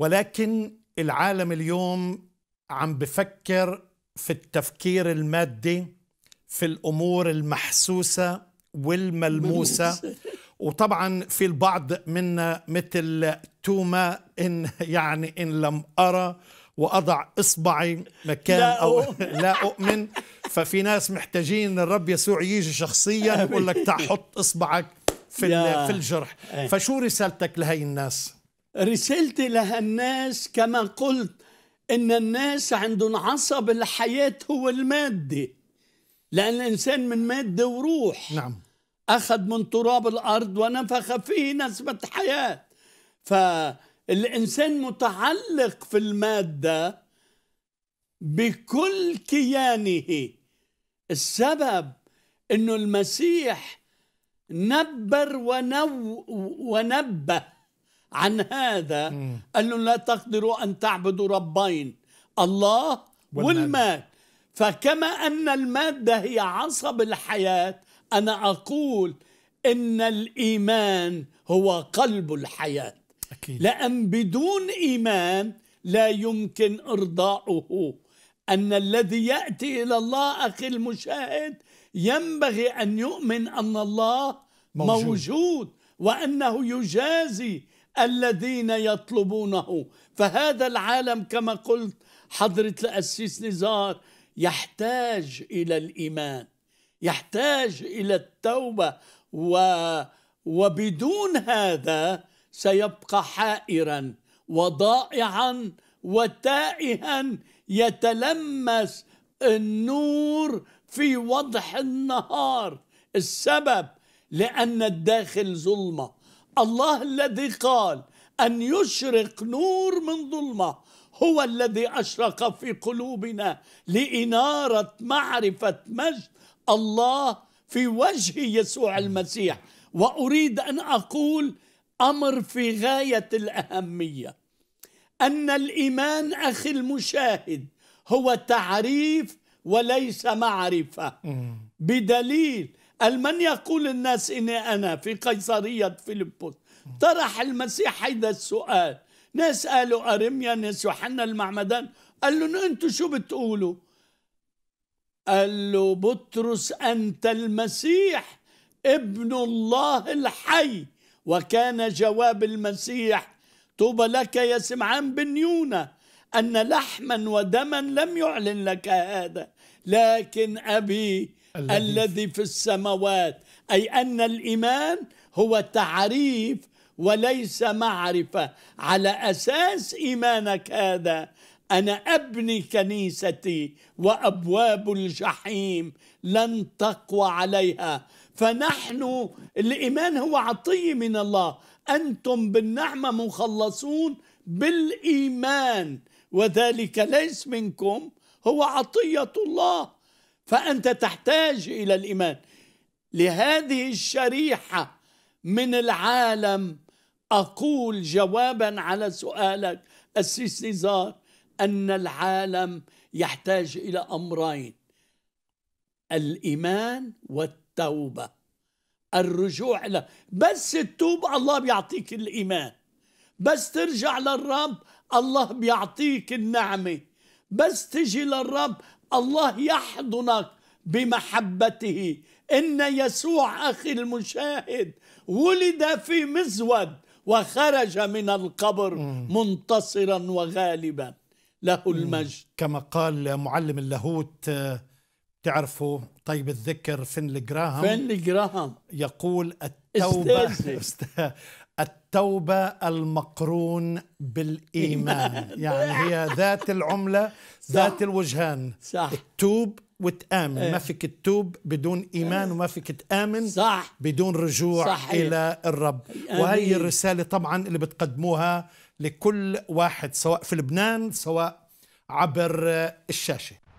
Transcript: ولكن العالم اليوم عم بفكر في التفكير المادي، في الأمور المحسوسة والملموسة. وطبعا في البعض منا مثل توما، إن لم أرى وأضع إصبعي مكان أو لا أؤمن. ففي ناس محتاجين الرب يسوع يجي شخصيا يقول لك تعال حط إصبعك في الجرح. فشو رسالتك لهي الناس؟ رسالتي لهالناس كما قلت إن الناس عندهم عصب الحياة هو المادي، لأن الإنسان من مادة وروح. نعم. أخذ من تراب الأرض ونفخ فيه نسمة حياة. فالإنسان متعلق في المادة بكل كيانه. السبب إنه المسيح نبر ونبه عن هذا. قال لهم لا تقدروا أن تعبدوا ربين، الله والمال. فكما أن المادة هي عصب الحياة، أنا أقول إن الإيمان هو قلب الحياة. أكيد. لأن بدون إيمان لا يمكن إرضاؤه. أن الذي يأتي إلى الله، أخي المشاهد، ينبغي أن يؤمن أن الله موجود وأنه يجازي الذين يطلبونه. فهذا العالم كما قلت حضرة القسيس نزار يحتاج إلى الإيمان، يحتاج إلى التوبة، وبدون هذا سيبقى حائرا وضائعا وتائها، يتلمس النور في وضح النهار. السبب لأن الداخل ظلمة. الله الذي قال أن يشرق نور من ظلمة هو الذي أشرق في قلوبنا لإنارة معرفة مجد الله في وجه يسوع المسيح. وأريد أن أقول أمر في غاية الأهمية، أن الإيمان أخي المشاهد هو تعريف وليس معرفة. بدليل من يقول الناس إني أنا في قيصريه فيلبوس، طرح المسيح هذا السؤال. ناس قالوا أرميا، ناس يوحنا المعمدان. قال لهم أنتوا شو بتقولوا؟ قال له بطرس أنت المسيح ابن الله الحي. وكان جواب المسيح طوبى لك يا سمعان بن يونه، أن لحما ودما لم يعلن لك هذا، لكن أبي الذي في السماوات. أي أن الإيمان هو تعريف وليس معرفة. على أساس إيمانك هذا أنا أبني كنيستي، وأبواب الجحيم لن تقوى عليها. فنحن الإيمان هو عطية من الله، أنتم بالنعمة مخلصون بالإيمان، وذلك ليس منكم، هو عطية الله. فأنت تحتاج إلى الإيمان. لهذه الشريحة من العالم أقول جوابا على سؤالك قسيس نزار، أن العالم يحتاج إلى أمرين: الإيمان والتوبة، الرجوع إلى. بس تتوب الله بيعطيك الإيمان، بس ترجع للرب الله بيعطيك النعمة، بس تجي للرب الله يحضنك بمحبته. إن يسوع أخي المشاهد ولد في مزود وخرج من القبر منتصرا وغالبا، له المجد. كما قال معلم اللاهوت، تعرفوا طيب الذكر فينل جراهام، يقول التوبة التوبة المقرون بالإيمان. هي ذات العملة، ذات الوجهان. صح. التوب وتآمن. ما فيك تتوب بدون إيمان، وما فيك تآمن صح. بدون رجوع صحيح. إلى الرب. وهي الرسالة طبعا اللي بتقدموها لكل واحد، سواء في لبنان سواء عبر الشاشة.